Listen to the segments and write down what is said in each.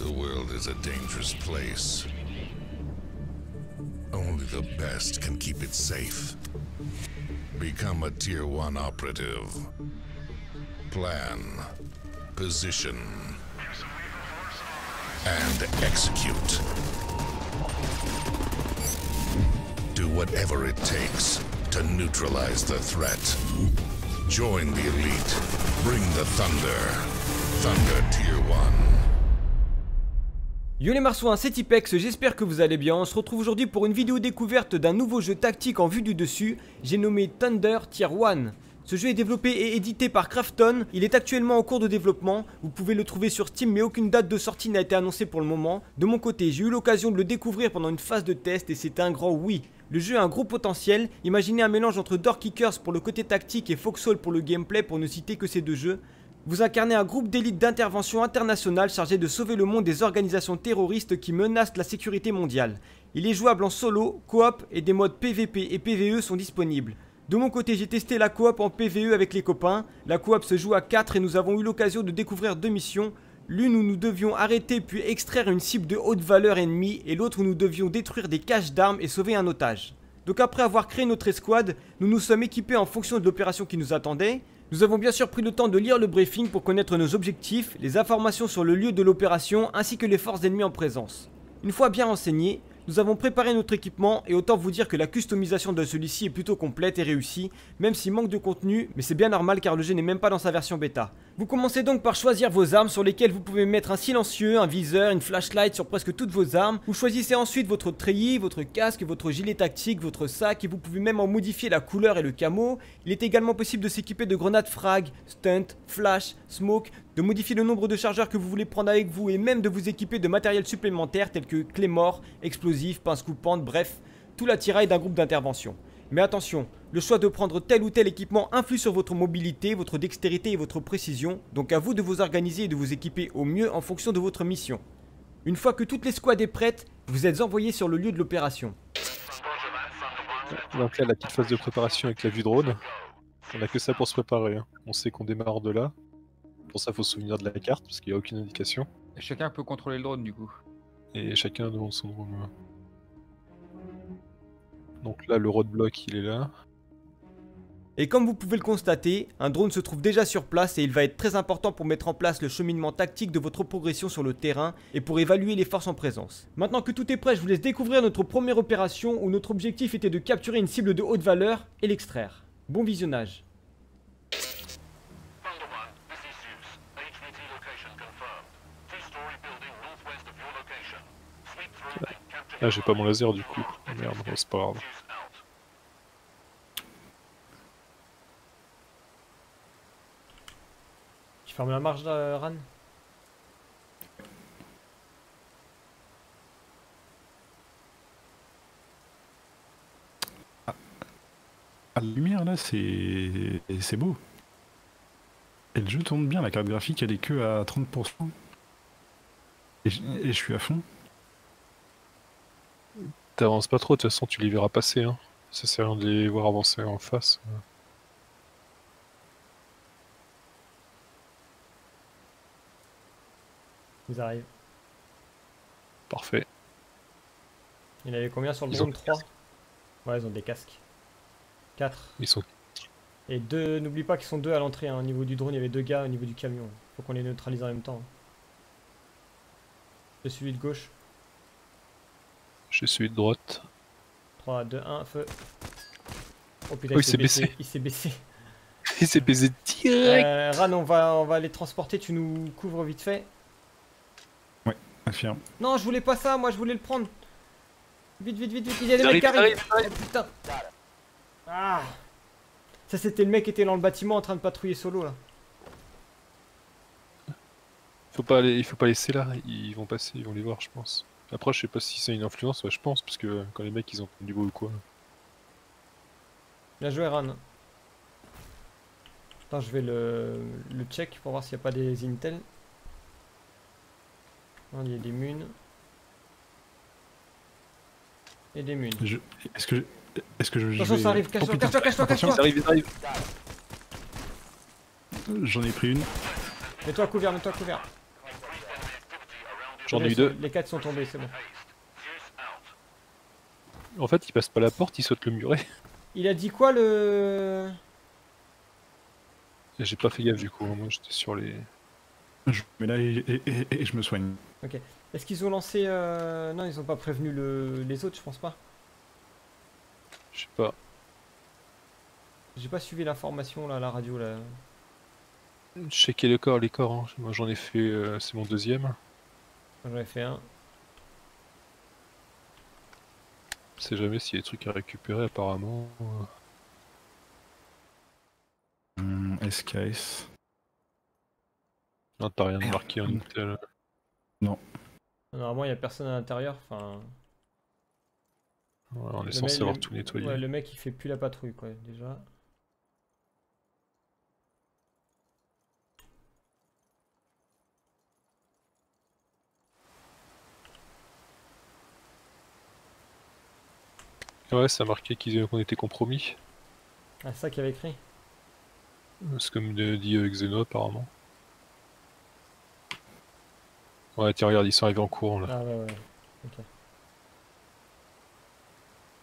The world is a dangerous place. Only the best can keep it safe. Become a Tier 1 operative. Plan, position, and execute. Do whatever it takes to neutralize the threat. Join the elite. Bring the thunder. Thunder Tier 1. Yo les marsouins, c'est Typex, j'espère que vous allez bien. On se retrouve aujourd'hui pour une vidéo découverte d'un nouveau jeu tactique en vue du dessus. J'ai nommé Thunder Tier One. Ce jeu est développé et édité par Krafton. Il est actuellement en cours de développement. Vous pouvez le trouver sur Steam, mais aucune date de sortie n'a été annoncée pour le moment. De mon côté, j'ai eu l'occasion de le découvrir pendant une phase de test et c'est un grand oui. Le jeu a un gros potentiel. Imaginez un mélange entre Door Kickers pour le côté tactique et Foxhole pour le gameplay, pour ne citer que ces deux jeux. Vous incarnez un groupe d'élite d'intervention internationale chargé de sauver le monde des organisations terroristes qui menacent la sécurité mondiale. Il est jouable en solo, coop et des modes PVP et PVE sont disponibles. De mon côté, j'ai testé la coop en PVE avec les copains. La coop se joue à 4 et nous avons eu l'occasion de découvrir deux missions. L'une où nous devions arrêter puis extraire une cible de haute valeur ennemie et l'autre où nous devions détruire des caches d'armes et sauver un otage. Donc après avoir créé notre escouade, nous nous sommes équipés en fonction de l'opération qui nous attendait. Nous avons bien sûr pris le temps de lire le briefing pour connaître nos objectifs, les informations sur le lieu de l'opération ainsi que les forces ennemies en présence. Une fois bien renseignés, nous avons préparé notre équipement et autant vous dire que la customisation de celui-ci est plutôt complète et réussie, même s'il manque de contenu, mais c'est bien normal car le jeu n'est même pas dans sa version bêta. Vous commencez donc par choisir vos armes sur lesquelles vous pouvez mettre un silencieux, un viseur, une flashlight sur presque toutes vos armes. Vous choisissez ensuite votre treillis, votre casque, votre gilet tactique, votre sac et vous pouvez même en modifier la couleur et le camo. Il est également possible de s'équiper de grenades frag, stunt, flash, smoke, de modifier le nombre de chargeurs que vous voulez prendre avec vous et même de vous équiper de matériel supplémentaire tel que clés morts, explosifs, pinces coupantes, bref, tout l'attirail d'un groupe d'intervention. Mais attention, le choix de prendre tel ou tel équipement influe sur votre mobilité, votre dextérité et votre précision, donc à vous de vous organiser et de vous équiper au mieux en fonction de votre mission. Une fois que toute l'escouade est prête, vous êtes envoyé sur le lieu de l'opération. Donc là, la petite phase de préparation avec la vue drone, on n'a que ça pour se préparer, hein. On sait qu'on démarre de là. Pour ça, il faut se souvenir de la carte, parce qu'il n'y a aucune indication. Et chacun peut contrôler le drone, du coup. Et chacun devant son drone. Donc là, le roadblock, il est là. Et comme vous pouvez le constater, un drone se trouve déjà sur place et il va être très important pour mettre en place le cheminement tactique de votre progression sur le terrain et pour évaluer les forces en présence. Maintenant que tout est prêt, je vous laisse découvrir notre première opération où notre objectif était de capturer une cible de haute valeur et l'extraire. Bon visionnage. Ah, j'ai pas mon laser du coup. Merde, c'est pas grave. Tu fermes la marche là, Ran? Ah. La lumière là, c'est beau. Et le jeu tourne bien, la carte graphique elle est que à 30%. Et je suis à fond. T'avances pas trop, de toute façon tu les verras passer, hein. Ça sert à rien de les voir avancer en face. Ils arrivent. Parfait. Il avait combien sur le drone? 3? Ouais, ils ont des casques. 4. Ils sont... Et 2, n'oublie pas qu'ils sont 2 à l'entrée, hein. Au niveau du drone, il y avait 2 gars, au niveau du camion. Faut qu'on les neutralise en même temps. Le suivi de gauche. Je suis de droite. 3, 2, 1, feu. Oh putain, oh, il s'est baissé. Il s'est baissé. Il s'est baissé direct. Ran, on va les transporter, tu nous couvres vite fait. Ouais, affirme. Non, je voulais pas ça, moi je voulais le prendre. Vite, vite, vite, vite. Il y a des mecs qui arrivent. Oh, putain. Ah. Ça, c'était le mec qui était dans le bâtiment en train de patrouiller solo là. Faut pas laisser là, ils vont passer, ils vont les voir, je pense. Après, je sais pas si c'est une influence, ouais, je pense, parce que quand les mecs ils ont pris du bois ou quoi. Bien joué, Ran. Attends, je vais le check pour voir s'il n'y a pas des Intel. Non, il y a des munes. Et des munes. Est-ce que je. Attention, ça arrive, cache-toi, cache-toi, cache-toi, cache-toi. Ça arrive, ça arrive. J'en ai pris une. Mets-toi à couvert, mets-toi à couvert. J'en ai eu deux. Les 4 sont tombés, c'est bon. En fait, il passe pas la porte, il saute le muret. Il a dit quoi le... J'ai pas fait gaffe du coup, moi j'étais sur les... Mais là, et je me soigne. Ok. Est-ce qu'ils ont lancé... Non, ils ont pas prévenu les autres, je pense pas. Je sais pas. J'ai pas suivi l'information là, à la radio là. Checker le corps, les corps, hein. Moi j'en ai fait... c'est mon deuxième. J'en ai fait un. On sait jamais s'il y a des trucs à récupérer apparemment. SKS. Non, t'as rien de marqué en Intel. Non. Normalement, il n'y a personne à l'intérieur. Enfin... Ouais, on est censé avoir tout nettoyé. Ouais, le mec il fait plus la patrouille quoi, déjà. Ouais, ça marquait qu'on était compromis. Ah, ça qu'il avait écrit. C'est comme dit Xeno apparemment. Ouais, tiens, regarde, ils sont arrivés en courant là. Ah ouais, ouais. Ok.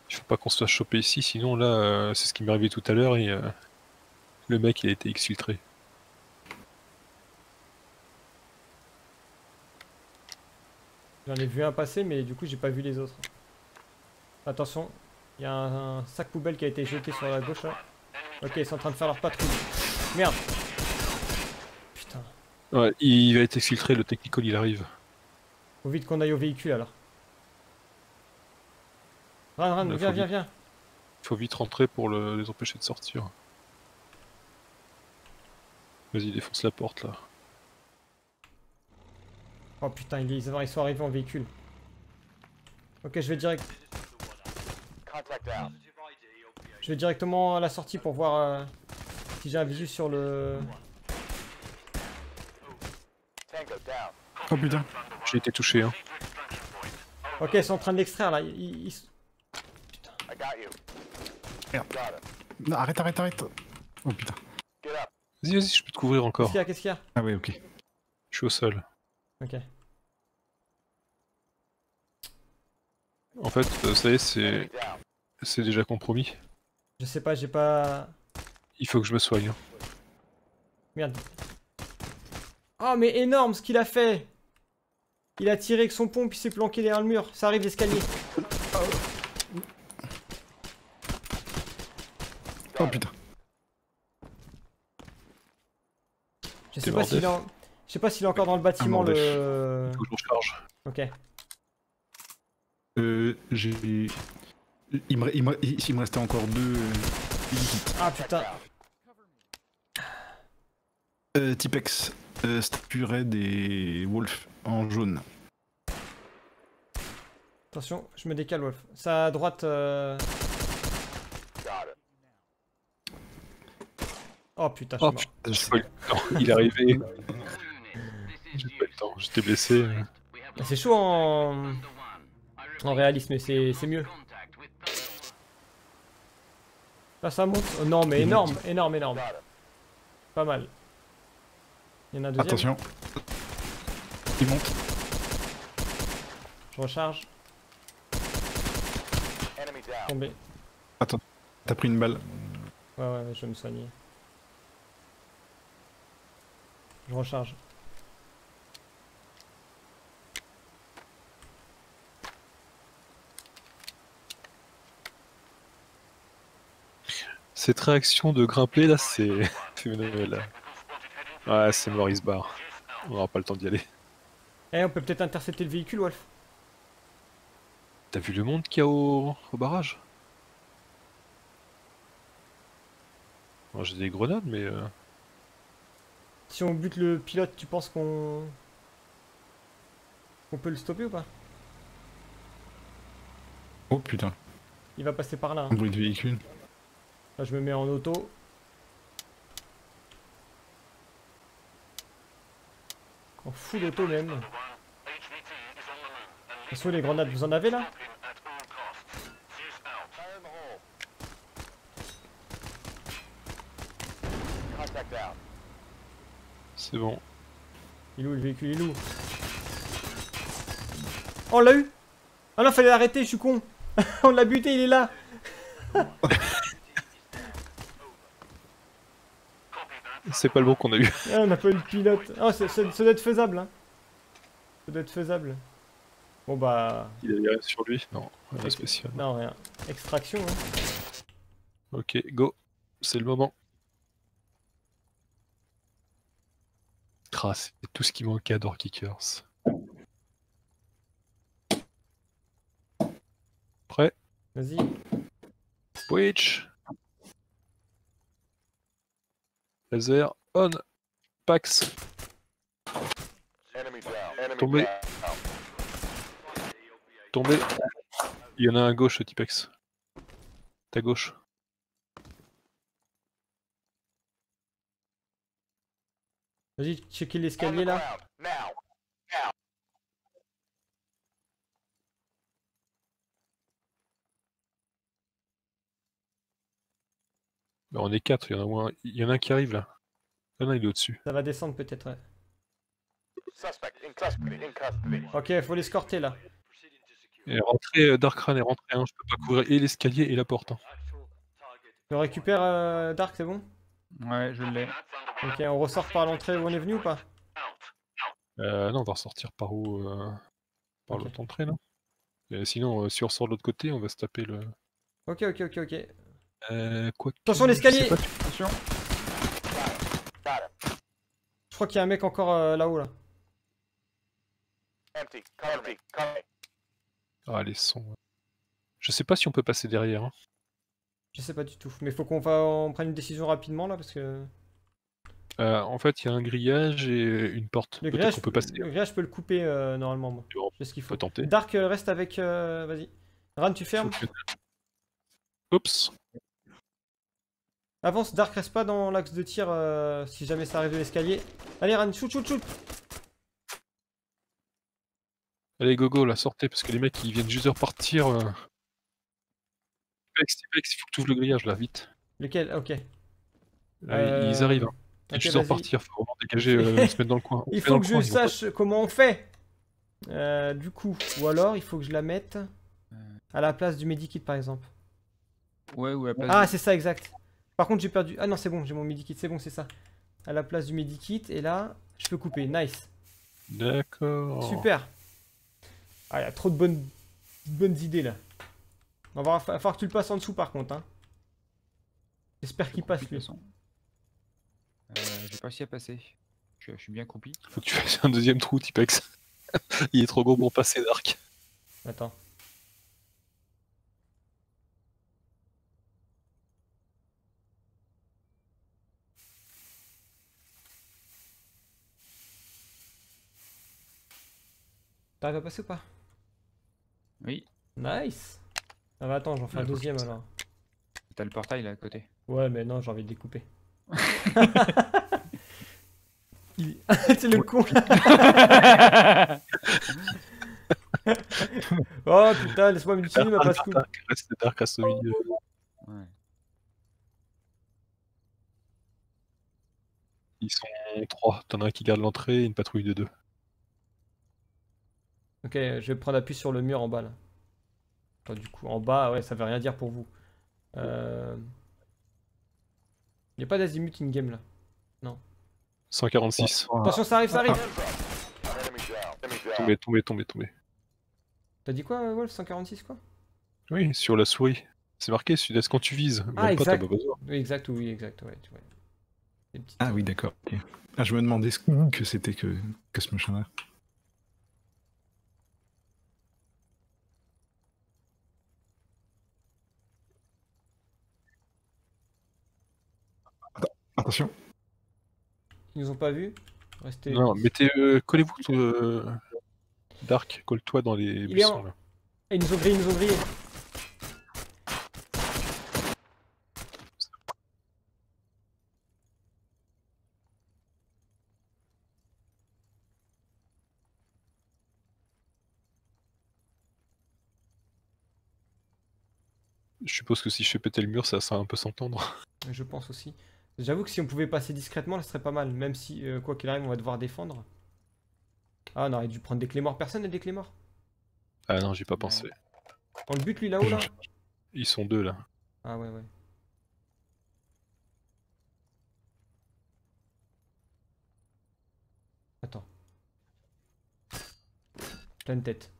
Il faut pas qu'on se fasse choper ici, sinon là, c'est ce qui m'est arrivé tout à l'heure et le mec il a été exfiltré. J'en ai vu un passer, mais du coup j'ai pas vu les autres. Attention, il y a un sac poubelle qui a été jeté sur la gauche là. Ok, ils sont en train de faire leur patrouille. Merde. Putain. Ouais, il va être exfiltré, le technical il arrive. Faut vite qu'on aille au véhicule alors. Ran, Ran, viens. Il faut vite rentrer pour les empêcher de sortir. Vas-y, défonce la porte là. Oh putain, ils sont arrivés en véhicule. Ok, je vais direct. Je vais directement à la sortie pour voir si j'ai un visu sur le... Oh putain, j'ai été touché hein. Ok, ils sont en train de l'extraire là, Merde. Non, arrête. Oh putain. Vas-y, je peux te couvrir encore. Qu'est-ce qu'il y a Ah oui, ok. Je suis au sol. Ok. En fait, ça y est, c'est déjà compromis. Je sais pas, j'ai pas... Il faut que je me soigne. Hein. Merde. Oh mais énorme ce qu'il a fait. Il a tiré avec son pompe, puis s'est planqué derrière le mur. Ça arrive l'escalier. Oh putain. Je sais pas s'il est encore dans le bâtiment le... Il faut que je recharge. Ok. Il me restait encore deux... Ah putain. Typex, statue raid et Wolf en jaune. Attention, je me décale Wolf. Ça à droite... Oh putain, je suis mort. Il est arrivé. J'ai pas eu le temps, j'étais blessé. C'est chaud en réalisme, mais c'est mieux. Là ça monte. Oh, non mais énorme. Pas mal. Il y en a un deuxième. Attention. Il monte. Je recharge. Tombé. Attends, t'as pris une balle. Ouais, je vais me soigner. Je recharge. Cette réaction de grimper là, c'est phénoménal. Ouais, c'est mort, il se barre. On aura pas le temps d'y aller. Eh, on peut peut-être intercepter le véhicule, Wolf. T'as vu le monde qu'il y a au barrage? Bon, j'ai des grenades, mais... Si on bute le pilote, tu penses qu'on peut le stopper ou pas? Oh putain. Il va passer par là. Un bruit de véhicule. Là je me mets en auto. En full auto même. De toute façon les grenades, vous en avez là? C'est bon. Il est où le véhicule? On l'a eu. Ah non, fallait l'arrêter, je suis con. On l'a buté, il est là. C'est pas le bon qu'on a eu. Ah, on a pas eu le pilote. Ah, ça doit être faisable. Hein. Ça doit être faisable. Bon bah... Il a sur lui. Non, rien spécial. Non, rien. Extraction. Hein. Ok, go. C'est le moment. C'est tout ce qui manquait à Door Kickers. Prêt? Vas-y. Switch. Laser on. Pax. Tombé. Tombé. Il y en a un à gauche, Typex. Ta gauche. Vas-y, checker l'escalier là. Ben, on est 4, il y en a moins. Il y en a un qui arrive là. Il y en a un, il est au-dessus. Ça va descendre peut-être, ouais. Ok, faut l'escorter là. Et rentrer, Darkran est rentré, hein. Je peux pas couvrir et l'escalier et la porte. Hein. On récupère Dark, c'est bon? Ouais, je l'ai. Ok, on ressort par l'entrée où on est venu ou pas? Non, on va ressortir par où? Par okay. L'autre entrée là. Et sinon, si on ressort de l'autre côté, on va se taper le... Ok, ok, ok, ok. Quoi... Attention l'escalier! Attention! Je crois qu'il y a un mec encore là-haut là. Ah, les sons. Ouais. Je sais pas si on peut passer derrière. Hein. Je sais pas du tout, mais faut qu'on prenne une décision rapidement là parce que... en fait, il y a un grillage et une porte. Le grillage, on peut passer. Le grillage, je peux le couper normalement. Moi. Bon, je sais ce qu'il faut. Tenter. Dark, reste avec. Vas-y. Ran, tu fermes. Que... Oups. Avance, Dark, reste pas dans l'axe de tir si jamais ça arrive de l'escalier. Allez, Ran, shoot, shoot, shoot. Allez, gogo, là, sortez parce que les mecs ils viennent juste de repartir. Typex, il faut que tu ouvres le grillage là, vite. Lequel? Ok. Là, ils arrivent. Hein. Okay, je suis en partir, faut vraiment dégager, se mettre dans le coin. Il faut que je sache comment on fait. Du coup, ou alors il faut que je la mette à la place du medikit par exemple. Ouais, ou à la place. Ah, c'est ça, exact. Par contre, j'ai perdu. Ah non, c'est bon, j'ai mon medikit, c'est bon, c'est ça. À la place du medikit, et là, je peux couper. Nice. D'accord. Super. Ah, il y a trop de bonnes idées là. On va falloir que tu le passes en dessous par contre. Hein. J'espère qu'il passe lui. J'ai pas réussi à passer. Je suis bien compliqué. Faut que tu fasses un deuxième trou, Typex. Il est trop gros pour passer Dark. Attends. T'arrives à passer ou pas? Oui. Nice. Ah bah attends, j'en fais un deuxième alors. T'as le portail là à côté. Ouais mais non, j'ai envie de découper. C'est le con. Oh putain, laisse-moi m'utiliser ma passe-couille. Reste Dark à ce milieu. Ouais. Ils sont 3. T'en as un qui garde l'entrée et une patrouille de 2. Ok, je vais prendre appui sur le mur en bas là. Enfin, du coup, en bas, ouais, ça veut rien dire pour vous. Il n'y a pas d'azimut in-game là. Non. 146. Attention, ça arrive, ça arrive. Tombé, tombé, tombé, tombé. T'as dit quoi, Wolf? 146 quoi? Oui, sur la souris. C'est marqué sud-est quand tu vises. Ah, même exact. Pas, t'as pas besoin. Oui, exact, oui, exact. Ouais, tu vois. Ah oui, d'accord. Okay. Ah, je me demandais ce que c'était que ce machin là. Attention. Ils nous ont pas vu. Restez... Non, mettez, collez-vous Dark, colle-toi dans les buissons là. Et ils nous ont grillé, ils nous ont grillé. Je suppose que si je fais péter le mur, ça va un peu s'entendre. Je pense aussi. J'avoue que si on pouvait passer discrètement, là, ce serait pas mal. Même si, quoi qu'il arrive, on va devoir défendre. Ah, on aurait dû prendre des clés morts. Personne n'a des clés morts. Ah non, j'ai pas pensé. On le bute lui là-haut là, Ils sont deux là. Ah ouais ouais. Attends. Pleine tête.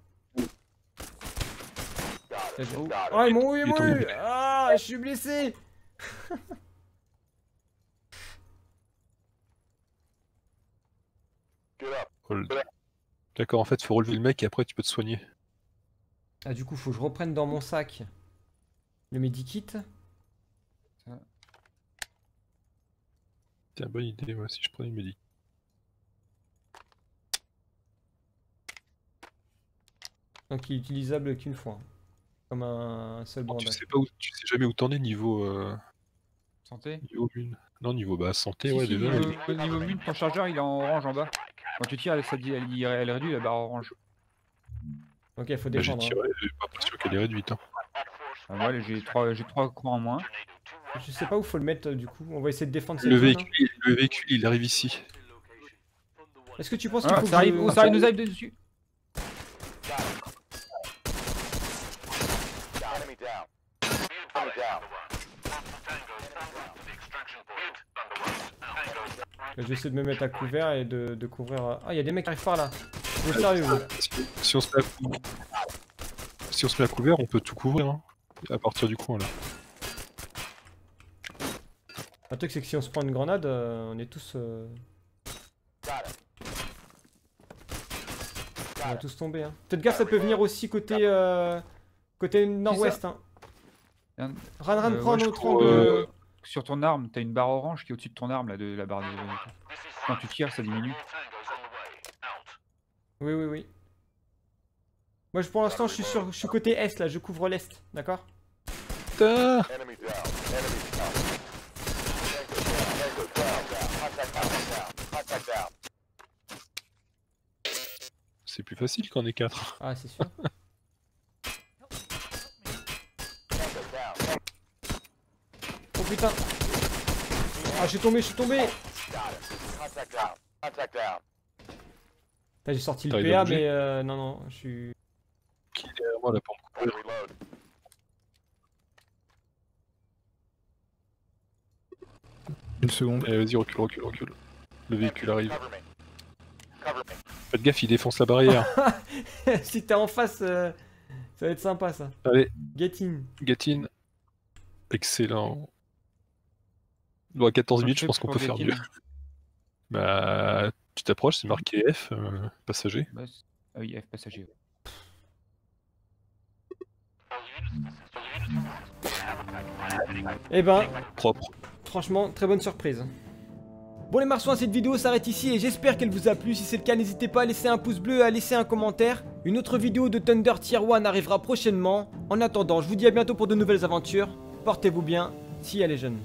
Oh, oh ils m'ont eu, ah, je suis blessé. D'accord, en fait, faut relever le mec et après tu peux te soigner. Ah, du coup, faut que je reprenne dans mon sac le medikit. C'est une bonne idée, ouais, si je prenais le medikit. Donc, il est utilisable qu'une fois. Comme un seul bandage. Oh, tu sais jamais où t'en es niveau. Santé? Niveau 1. Non, niveau bah, santé, si, ouais, si, déjà. Niveau 1, ton chargeur il est en orange en bas. Quand tu tires, elle réduit la barre orange. Ok, il faut défendre. Bah, j'ai tiré, je suis pas sûr qu'elle est réduite. Hein. Ah, moi, j'ai 3 coups en moins. Je sais pas où faut le mettre du coup. On va essayer de défendre cette zone, hein. Le véhicule il arrive ici. Est-ce que tu penses qu'il faut que ça nous arrive dessus? Je vais essayer de me mettre à couvert et de couvrir. Ah, il y a des mecs qui arrivent par là. Vous êtes sérieux, si on se met à couvert, on peut tout couvrir hein, à partir du coin là. Le truc c'est que si on se prend une grenade, on est tous on va tous tomber hein. Faites gaffe, ça peut venir aussi côté côté nord-ouest hein. Ran, prends notre angle. Sur ton arme, t'as une barre orange qui est au-dessus de ton arme, là, de la barre de... Quand tu tires, ça diminue. Oui, oui, oui. Moi, pour l'instant, je suis côté est, là, je couvre l'est, d'accord? Putain ! C'est plus facile qu'on est 4. Ah, c'est sûr. Putain. Ah je suis tombé. J'ai sorti le PA mais non non je suis... Qui est derrière moi là pour me couper? Une seconde. Allez vas-y recule. Le véhicule arrive. Faites gaffe, il défonce la barrière. Si t'es en face ça va être sympa ça. Allez. Get in. Get in. Excellent. Bon, à 14 minutes, je pense qu'on peut faire mieux. Bah, tu t'approches, c'est marqué F, passager. Bah, ah oui, F, passager. Eh ben, propre. Franchement, très bonne surprise. Bon les marsouins, cette vidéo s'arrête ici et j'espère qu'elle vous a plu. Si c'est le cas, n'hésitez pas à laisser un pouce bleu et à laisser un commentaire. Une autre vidéo de Thunder Tier One arrivera prochainement. En attendant, je vous dis à bientôt pour de nouvelles aventures. Portez-vous bien, si elle est jeune.